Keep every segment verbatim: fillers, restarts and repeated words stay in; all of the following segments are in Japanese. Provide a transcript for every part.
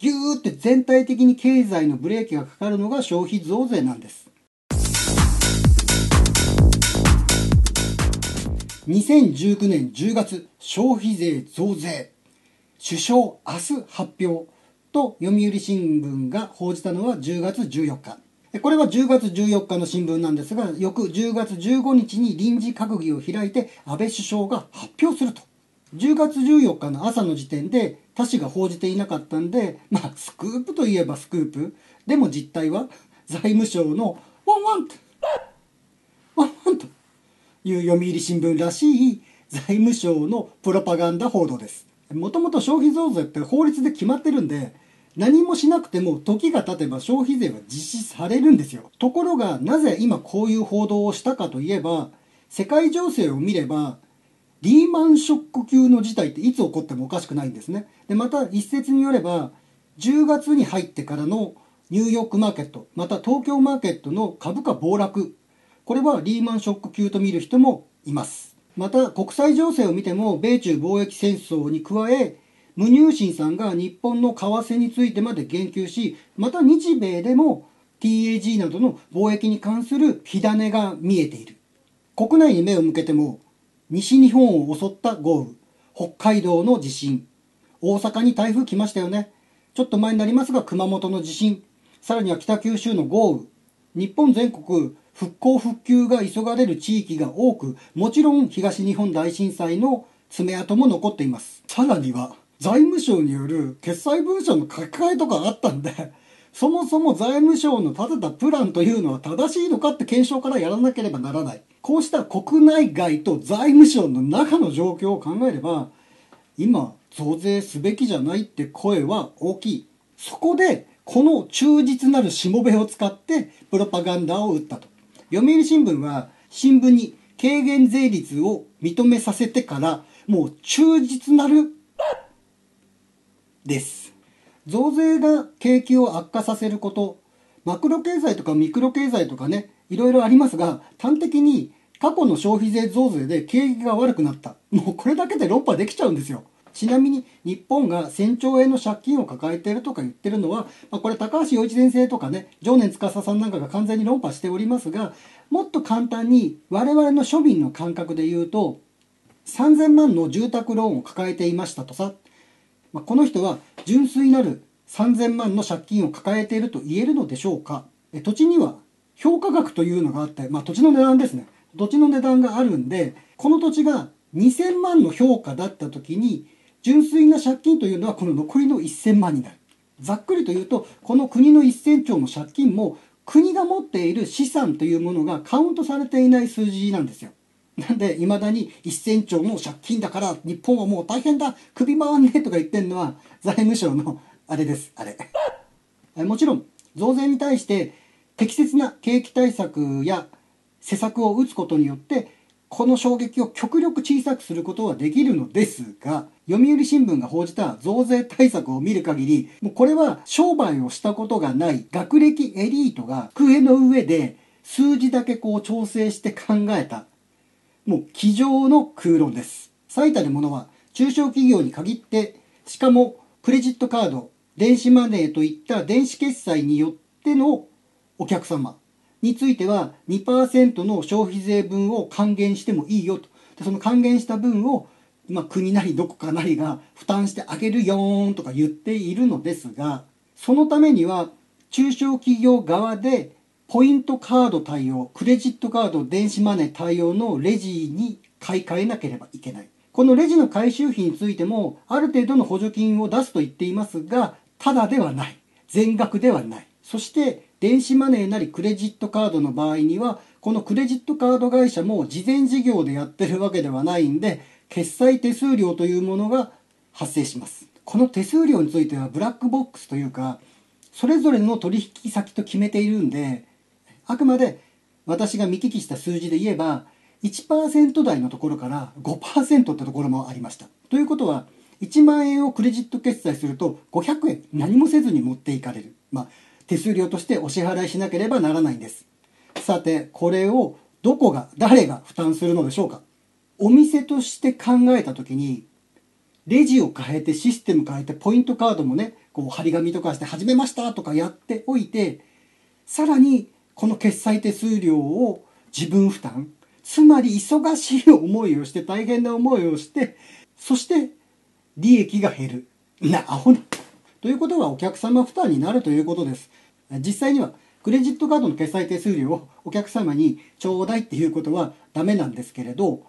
ぎゅーって全体的に経済のブレーキがかかるのが消費増税なんです。にせんじゅうきゅうねんじゅうがつ消費税増税、首相明日発表と読売新聞が報じたのはじゅうがつじゅうよっか。これはじゅうがつじゅうよっかの新聞なんですが、翌じゅうがつじゅうごにちに臨時閣議を開いて安倍首相が発表すると。じゅうがつじゅうよっかの朝の時点で他紙が報じていなかったんで、まあスクープといえばスクープでも、実態は財務省のワンワンとワンワンという読売新聞らしい財務省のプロパガンダ報道です。もともと消費増税って法律で決まってるんで、何もしなくても時が経てば消費税は実施されるんですよ。ところがなぜ今こういう報道をしたかといえば、世界情勢を見ればリーマンショック級の事態っていつ起こってもおかしくないんですね。で、また一説によれば、じゅうがつに入ってからのニューヨークマーケット、また東京マーケットの株価暴落、これはリーマンショック級と見る人もいます。また国際情勢を見ても、米中貿易戦争に加え、ムニューシンさんが日本の為替についてまで言及し、また日米でも ティーエージー などの貿易に関する火種が見えている。国内に目を向けても、西日本を襲った豪雨、北海道の地震、大阪に台風来ましたよね。ちょっと前になりますが熊本の地震、さらには北九州の豪雨、日本全国復興復旧が急がれる地域が多く、もちろん東日本大震災の爪痕も残っています。さらには財務省による決裁文書の書き換えとかあったんで、そもそも財務省の立てたプランというのは正しいのかって検証からやらなければならない。こうした国内外と財務省の中の状況を考えれば、今増税すべきじゃないって声は大きい。そこでこの忠実なるしもべを使ってプロパガンダを打ったと。読売新聞は新聞に軽減税率を認めさせてからもう忠実なるです。増税が景気を悪化させること、マクロ経済とかミクロ経済とかね、いろいろありますが、端的に過去の消費税増税で景気が悪くなった。もうこれだけで論破できちゃうんですよ。ちなみに日本がせんちょうえんの借金を抱えているとか言ってるのは、まあ、これ高橋洋一先生とかね、常念司さんなんかが完全に論破しておりますが、もっと簡単に我々の庶民の感覚で言うと、さんぜんまんの住宅ローンを抱えていましたとさ、まあ、この人は純粋なるさんぜんまんの借金を抱えていると言えるのでしょうか。え土地には評価額というのがあって、まあ、土地の値段ですね。土地の値段があるんで、この土地がにせんまんの評価だった時に、純粋な借金というのはこの残りのいっせんまんになる。ざっくりと言うと、この国のいっせんちょうの借金も、国が持っている資産というものがカウントされていない数字なんですよ。なんで、いまだにいっせんちょうの借金だから、日本はもう大変だ、首回んねえとか言ってるのは、財務省のあれです、あれ。もちろん、増税に対して適切な景気対策や施策を打つことによって、この衝撃を極力小さくすることはできるのですが、読売新聞が報じた増税対策を見る限り、もうこれは商売をしたことがない学歴エリートが机の上で数字だけこう調整して考えた、もう机上の空論です。最たるものは中小企業に限って、しかもクレジットカード、電子マネーといった電子決済によってのお客様については にパーセント の消費税分を還元してもいいよと。で、その還元した分を、まあ、国なりどこかなりが負担してあげるよーんとか言っているのですが、そのためには中小企業側でポイントカード対応、クレジットカード、電子マネー対応のレジに買い替えなければいけない。このレジの回収費についてもある程度の補助金を出すと言っていますが、ただではない。全額ではない。そして電子マネーなりクレジットカードの場合には、このクレジットカード会社も事前事業でやってるわけではないんで、決済手数料というものが発生します。この手数料についてはブラックボックスというか、それぞれの取引先と決めているんで、あくまで私が見聞きした数字で言えば いちパーセント 台のところから ごパーセント ってところもありました。ということは、いちまんえんをクレジット決済するとごひゃくえん何もせずに持っていかれる。まあ、手数料としてお支払いしなければならないんです。さて、これをどこが、誰が負担するのでしょうか。お店として考えたときに、レジを変えてシステム変えてポイントカードもね、こう張り紙とかして始めましたとかやっておいて、さらにこの決済手数料を自分負担、つまり忙しい思いをして大変な思いをして、そして利益が減る。な、アホな。ということはお客様負担になるということです。実際にはクレジットカードの決済手数料をお客様にちょうだいっていうことはダメなんですけれど、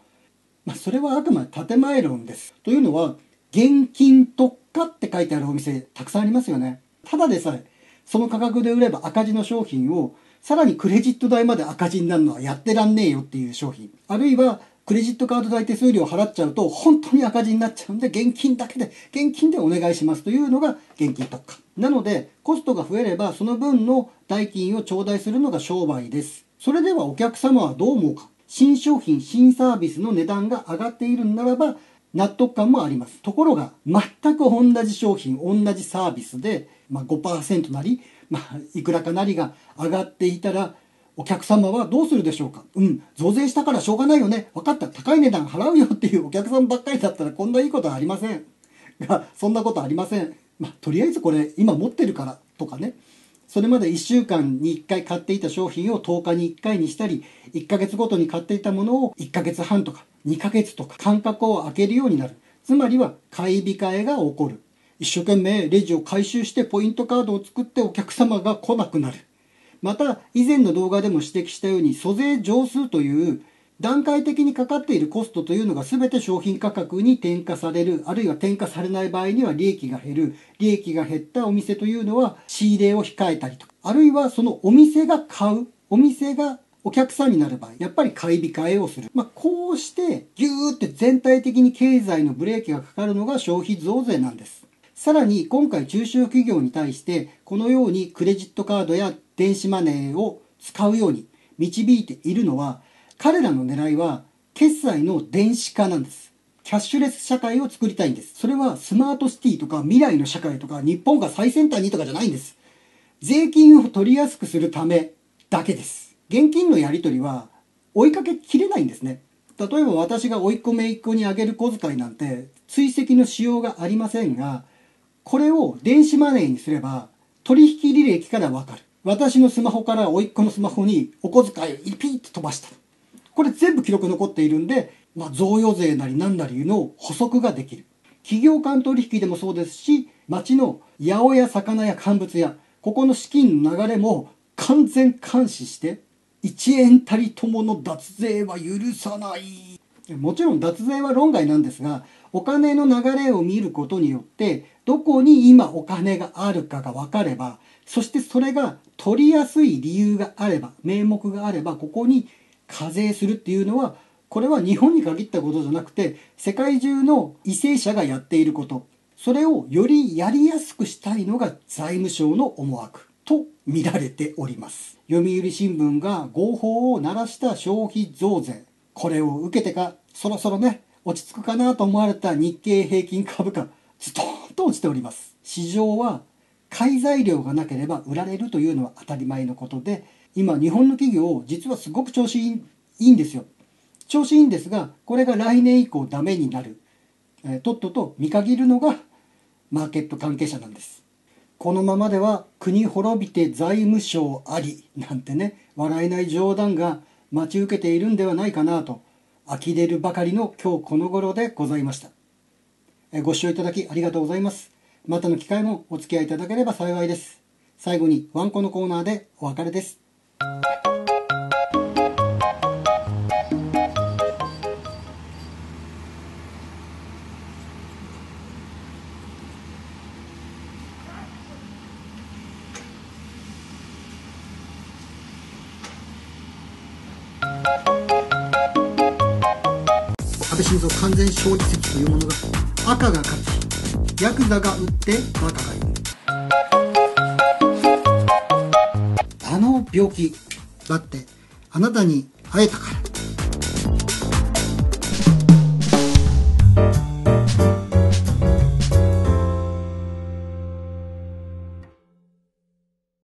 まあ、それはあくまで建前論です。というのは、現金特価って書いてあるお店たくさんありますよね。ただでさえ、その価格で売れば赤字の商品を、さらにクレジット代まで赤字になるのはやってらんねえよっていう商品。あるいは、クレジットカード代手数料を払っちゃうと、本当に赤字になっちゃうんで、現金だけで、現金でお願いしますというのが現金特価。なので、コストが増えれば、その分の代金を頂戴するのが商売です。それではお客様はどう思うか。新商品、新サービスの値段が上がっているならば納得感もあります。ところが、全く同じ商品、同じサービスで、まあ、ごパーセント なり、まあ、いくらかなりが上がっていたら、お客様はどうするでしょうか。うん、増税したからしょうがないよね。分かった、高い値段払うよっていうお客さんばっかりだったらこんないいことはありません。が、そんなことありません。まあ、とりあえずこれ今持ってるからとかね。それまでいっしゅうかんにいっかい買っていた商品をとおかにいっかいにしたり、いっかげつごとに買っていたものをいっかげつはんとかにかげつとか間隔を空けるようになる。つまりは買い控えが起こる。一生懸命レジを回収してポイントカードを作ってお客様が来なくなる。また以前の動画でも指摘したように、租税上数という段階的にかかっているコストというのが全て商品価格に転嫁される、あるいは転嫁されない場合には利益が減る。利益が減ったお店というのは仕入れを控えたりとか、あるいはそのお店が買う、お店がお客さんになる場合、やっぱり買い控えをする。まあ、こうしてギューって全体的に経済のブレーキがかかるのが消費増税なんです。さらに今回中小企業に対してこのようにクレジットカードや電子マネーを使うように導いているのは、彼らの狙いは決済の電子化なんです。キャッシュレス社会を作りたいんです。それはスマートシティとか未来の社会とか日本が最先端にとかじゃないんです。税金を取りやすくするためだけです。現金のやり取りは追いかけきれないんですね。例えば私が甥っ子姪っ子にあげる小遣いなんて追跡のしようがありませんが、これを電子マネーにすれば取引履歴からわかる。私のスマホから甥っ子のスマホにお小遣いをピーッと飛ばした。これ全部記録残っているんで、まあ、贈与税なり何なりの補足ができる。企業間取引でもそうですし、町の八百屋、魚屋、乾物屋、ここの資金の流れも完全監視して、いちえんたりともの脱税は許さない。もちろん脱税は論外なんですが、お金の流れを見ることによって、どこに今お金があるかが分かれば、そしてそれが取りやすい理由があれば、名目があれば、ここに課税するっていうのは、これは日本に限ったことじゃなくて、世界中の為政者がやっていること。それをよりやりやすくしたいのが財務省の思惑と見られております。読売新聞が号砲を鳴らした消費増税。これを受けてか、そろそろね、落ち着くかなと思われた日経平均株価、ズドーンと落ちております。市場は買い材料がなければ売られるというのは当たり前のことで、今日本の企業実はすごく調子いいんですよ。調子いいんですが、これが来年以降ダメになる、えー、とっとと見限るのがマーケット関係者なんです。このままでは国滅びて財務省ありなんてね、笑えない冗談が待ち受けているんではないかなと呆れるばかりの今日この頃でございました。ご視聴いただきありがとうございます。またの機会もお付き合いいただければ幸いです。最後にワンコのコーナーでお別れです。安倍晋三完全勝利説というものが、赤が勝ち、ヤクザが打ってバカがいる。あの病気だってあなたに会えたから。